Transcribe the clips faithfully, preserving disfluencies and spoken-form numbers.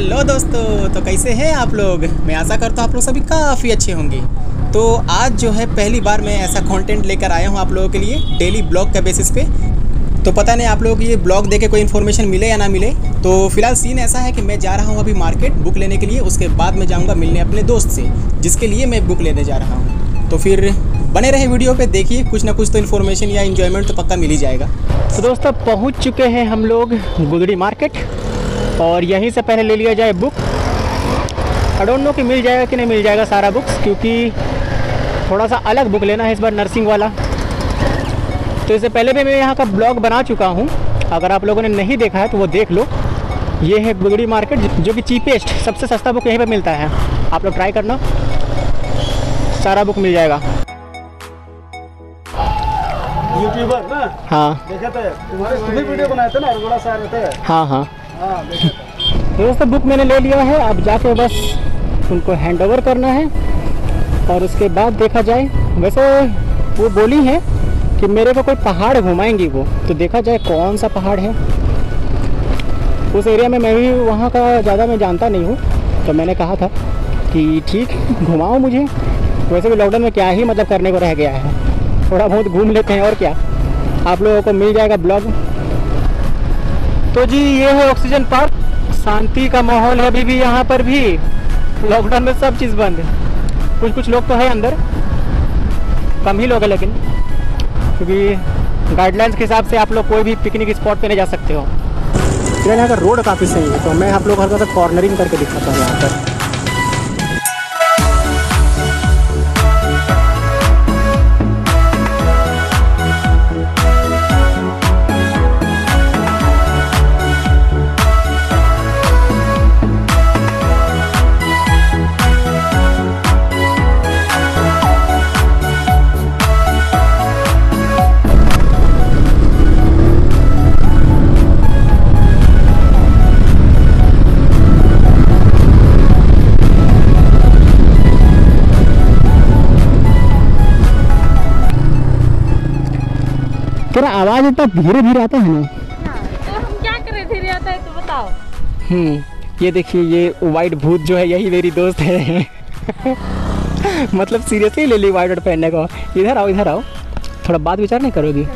Hello दोस्तों, तो कैसे हैं आप लोग। मैं आशा करता हूँ आप लोग सभी काफ़ी अच्छे होंगे। तो आज जो है पहली बार मैं ऐसा कंटेंट लेकर आया हूँ आप लोगों के लिए डेली ब्लॉग के बेसिस पे। तो पता नहीं आप लोगों को ये ब्लॉग देके कोई इन्फॉर्मेशन मिले या ना मिले। तो फिलहाल सीन ऐसा है कि मैं जा रहा हूँ अभी मार्केट बुक लेने के लिए, उसके बाद मैं जाऊँगा मिलने अपने दोस्त से जिसके लिए मैं बुक लेने जा रहा हूँ। तो फिर बने रहे वीडियो पे, देखिए कुछ ना कुछ तो इन्फॉर्मेशन या इन्जॉयमेंट तो पक्का मिल ही जाएगा। तो दोस्तों पहुंच चुके हैं हम लोग गुदड़ी मार्केट और यहीं से पहले ले लिया जाए बुक। आई डोंट नो कि मिल जाएगा कि नहीं मिल जाएगा सारा बुक्स, क्योंकि थोड़ा सा अलग बुक लेना है इस बार, नर्सिंग वाला। तो इससे पहले भी मैं यहाँ का ब्लॉग बना चुका हूँ, अगर आप लोगों ने नहीं देखा है तो वो देख लो। ये है गुदड़ी मार्केट, जो कि चीपेस्ट सबसे सस्ता बुक यहीं पर मिलता है। आप लोग ट्राई करना, सारा बुक मिल जाएगा। यूट्यूबर ना, हाँ देखा था तुम्हारे, तुम्हें वीडियो बनाए थे ना, बड़ा सारा रहता है। हाँ हाँ हाँ देखा था। दोस्तों बुक मैंने ले लिया है, अब जाके बस उनको हैंड ओवर करना है और उसके बाद देखा जाए। वैसे वो बोली है कि मेरे को कोई पहाड़ घुमाएंगी वो, तो देखा जाए कौन सा पहाड़ है। उस एरिया में मैं भी वहाँ का ज़्यादा मैं जानता नहीं हूँ, तो मैंने कहा था कि ठीक घुमाओ मुझे। वैसे भी लॉकडाउन में क्या ही मतलब करने को रह गया है, थोड़ा बहुत घूम लेते हैं और क्या। आप लोगों को मिल जाएगा ब्लॉग। तो जी ये है ऑक्सीजन पार्क, शांति का माहौल है अभी भी यहाँ पर भी। लॉकडाउन में सब चीज़ बंद है, कुछ कुछ लोग तो है अंदर, कम ही लोग हैं लेकिन, क्योंकि गाइडलाइंस के हिसाब से आप लोग कोई भी पिकनिक स्पॉट पे नहीं जा सकते हो। लेकिन यहाँ का रोड काफ़ी सही है, तो मैं आप लोग हर तरफ कॉर्नरिंग करके दिखाता हूँ यहाँ पर। पूरा आवाज इतना धीरे धीरे आता है ना, तो हम क्या करें, धीरे आता है तो बताओ। हम्म, ये देखिए ये वाइट भूत जो है यही मेरी दोस्त है। मतलब सीरियसली ले ली वाइट पहनने को। इधर आओ इधर आओ, थोड़ा बात विचार नहीं करोगी?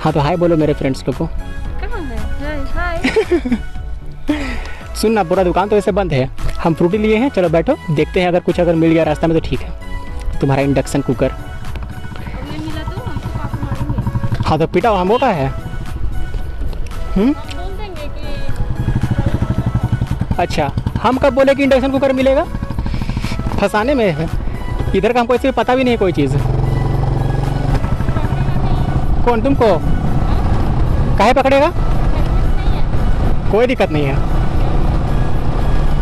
हाँ तो हाय बोलो मेरे फ्रेंड्स लोग को। सुनना, पूरा दुकान तो ऐसे बंद है, हम फ्रूटी लिए हैं, चलो बैठो देखते हैं अगर कुछ अगर मिल गया रास्ता में तो ठीक है। तुम्हारा इंडक्शन कुकर, हाँ तो पिटा हम होता है। हम बोल देंगे कि अच्छा, हम कब बोले कि इंडक्शन कुकर मिलेगा, फंसाने में है। इधर का हमको ऐसे पता भी नहीं है कोई चीज़। कौन तुमको काहे पकड़ेगा, कोई दिक्कत नहीं है,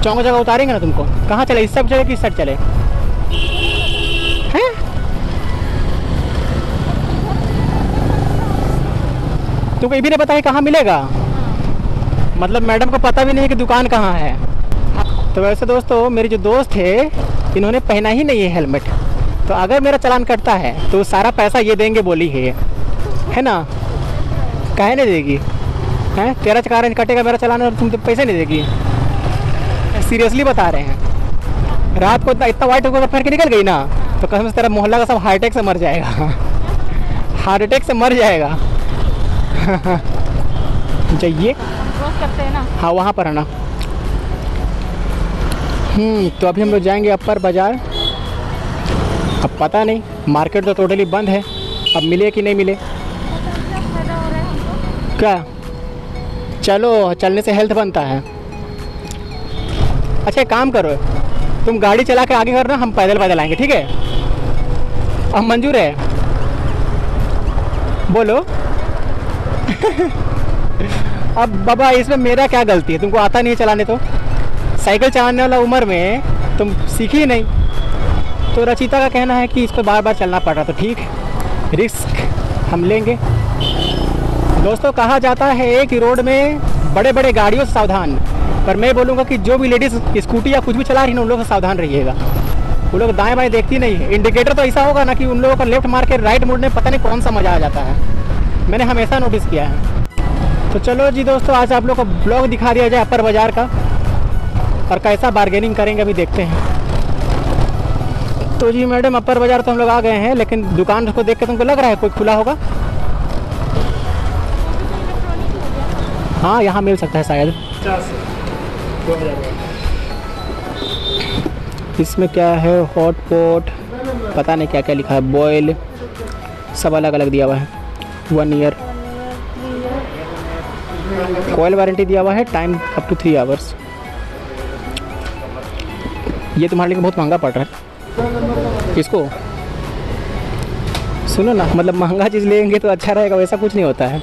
चौंक जगह उतारेंगे ना तुमको। कहाँ चले, इस सब जगह किस साइड चले हैं? तो कोई भी नहीं पता है कहाँ मिलेगा, मतलब मैडम को पता भी नहीं है कि दुकान कहाँ है। तो वैसे दोस्तों मेरी जो दोस्त है इन्होंने पहना ही नहीं है हेलमेट, तो अगर मेरा चालान कटता है तो सारा पैसा ये देंगे बोली है, है ना। काहे नहीं देगी हैं, तेरा कारण कटेगा मेरा चालान और तुम तो पैसे नहीं देगी, सीरियसली बता रहे हैं। रात को इतना इतना वाइट होकर फिर के निकल गई ना, तो कसम से तेरा मोहल्ला का सब हार्ट अटैक से मर जाएगा। हार्ट अटैक से मर जाएगा। जाइए करते हैं ना, हाँ वहाँ पर है ना। हम्म, तो अभी हम लोग जाएंगे अपर बाज़ार। अब पता नहीं, मार्केट तो टोटली बंद है, अब मिले कि नहीं मिले। क्या चलो, चलने से हेल्थ बनता है। अच्छा एक काम करो, तुम गाड़ी चला के आगे करना, हम पैदल पैदल आएंगे, ठीक है? अब मंजूर है? बोलो। अब बाबा इसमें मेरा क्या गलती है, तुमको आता नहीं है चलाने, तो साइकिल चलाने वाला उम्र में तुम सीखी नहीं। तो रचिता का कहना है कि इसको बार बार चलना पड़ रहा, तो ठीक रिस्क हम लेंगे। दोस्तों कहा जाता है एक ही रोड में बड़े बड़े गाड़ियों से सावधान, पर मैं बोलूँगा कि जो भी लेडीज़ स्कूटी या कुछ भी चला रही है ना, उन लोगों से सावधान रहिएगा। वो लोग दाएँ बाएँ देखती नहीं है, इंडिकेटर तो ऐसा होगा ना कि उन लोगों का लेफ्ट मार के राइट मोड़ने में पता नहीं कौन सा मज़ा आ जाता है, मैंने हमेशा नोटिस किया है। तो चलो जी दोस्तों, आज आप लोग को ब्लॉग दिखा दिया जाए अपर बाज़ार का और कैसा बार्गेनिंग करेंगे अभी देखते हैं। तो जी मैडम, अपर बाज़ार तो हम लोग आ गए हैं, लेकिन दुकान को देख के तुमको लग रहा है कोई खुला होगा? हाँ, यहाँ मिल सकता है शायद। इसमें क्या है, हॉट पॉट, पता नहीं क्या क्या लिखा है, बॉयल, सब अलग अलग दिया हुआ है। वन ईयर कोयल वारंटी दिया हुआ है, time up to three hours. ये तुम्हारे लिए बहुत महंगा पड़ रहा है। किसको? सुनो ना, मतलब महंगा चीज़ लेंगे तो अच्छा रहेगा, वैसा कुछ नहीं होता है।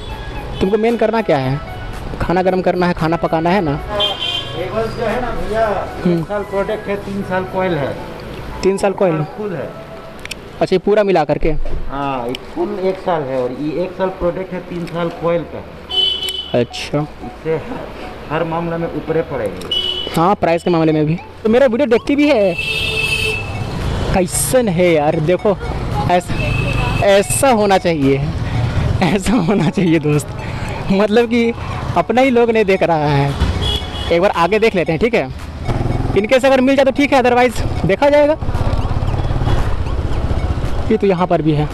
तुमको मेन करना क्या है? खाना गर्म करना है, खाना पकाना है ना। जो है ना भैया, तीन साल प्रोडक्ट है, तीन साल कोयल है, तीन साल कोयल फुल है। अच्छा, ये पूरा मिला करके? हाँ, फुल एक साल है और ये एक साल प्रोडक्ट है, तीन साल कोयल का। अच्छा, इससे हर मामले में ऊपरे पड़ेंगे। हाँ, प्राइस के मामले में भी। तो मेरा वीडियो देखती भी है? कैसन है यार, देखो ऐसा ऐसा होना चाहिए, ऐसा होना चाहिए दोस्त, मतलब कि अपना ही लोग नहीं देख रहा है। एक बार आगे देख लेते हैं, ठीक है? इनकेस अगर मिल जाए तो ठीक है, अदरवाइज देखा जाएगा। ये तो यहाँ पर भी है।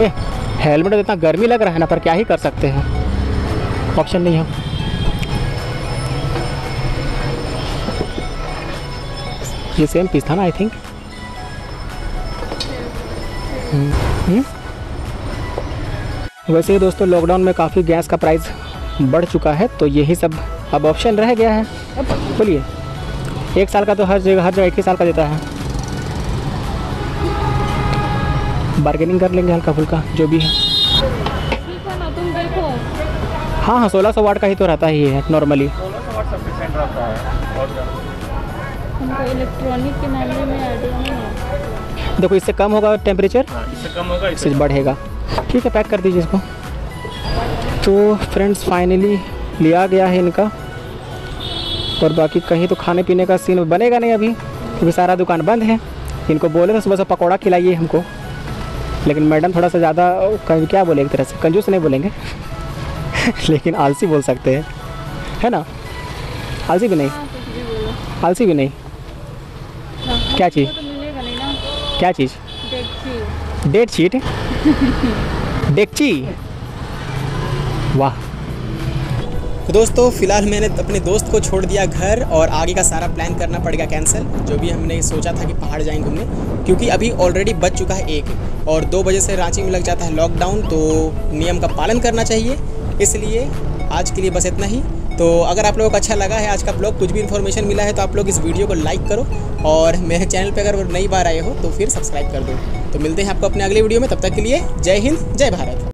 ए, हेलमेट में इतना गर्मी लग रहा है ना, पर क्या ही कर सकते हैं, ऑप्शन नहीं है। ये सेम पीस था ना, आई थिंक। वैसे ही दोस्तों, लॉकडाउन में काफ़ी गैस का प्राइस बढ़ चुका है, तो यही सब अब ऑप्शन रह गया है। अब बोलिए, एक साल का तो हर जगह हर जगह एक ही साल का देता है। बार्गेनिंग कर लेंगे हल्का फुल्का जो भी है। हाँ हाँ, सोलह सौ वाट का ही तो रहता ही है नॉर्मली। इलेक्ट्रॉनिक के मामले में देखो, इससे कम होगा टेम्परेचर, इससे कम होगा, इससे बढ़ेगा। ठीक है, पैक कर दीजिए इसको। तो फ्रेंड्स, फाइनली लिया गया है इनका, और बाकी कहीं तो खाने पीने का सीन बनेगा नहीं अभी, क्योंकि सारा दुकान बंद है। इनको बोले तो सुबह से पकौड़ा खिलाइए हमको, लेकिन मैडम थोड़ा सा ज़्यादा क्या बोले, एक तरह से कंजूस नहीं बोलेंगे लेकिन आलसी बोल सकते हैं, है ना? आलसी भी नहीं, आलसी भी नहीं। क्या चीज़, क्या चीज़? डेट शीट, डेकची। वाह। तो दोस्तों, फ़िलहाल मैंने अपने दोस्त को छोड़ दिया घर, और आगे का सारा प्लान करना पड़ गया कैंसिल। जो भी हमने सोचा था कि पहाड़ जाएंगे घूमने, क्योंकि अभी ऑलरेडी बज चुका है एक, और दो बजे से रांची में लग जाता है लॉकडाउन, तो नियम का पालन करना चाहिए। इसलिए आज के लिए बस इतना ही। तो अगर आप लोगों को अच्छा लगा है आज का ब्लॉग, कुछ भी इन्फॉर्मेशन मिला है, तो आप लोग इस वीडियो को लाइक करो, और मेरे चैनल पर अगर नई बार आए हो तो फिर सब्सक्राइब कर दो। तो मिलते हैं आपको अपने अगले वीडियो में, तब तक के लिए जय हिंद, जय भारत।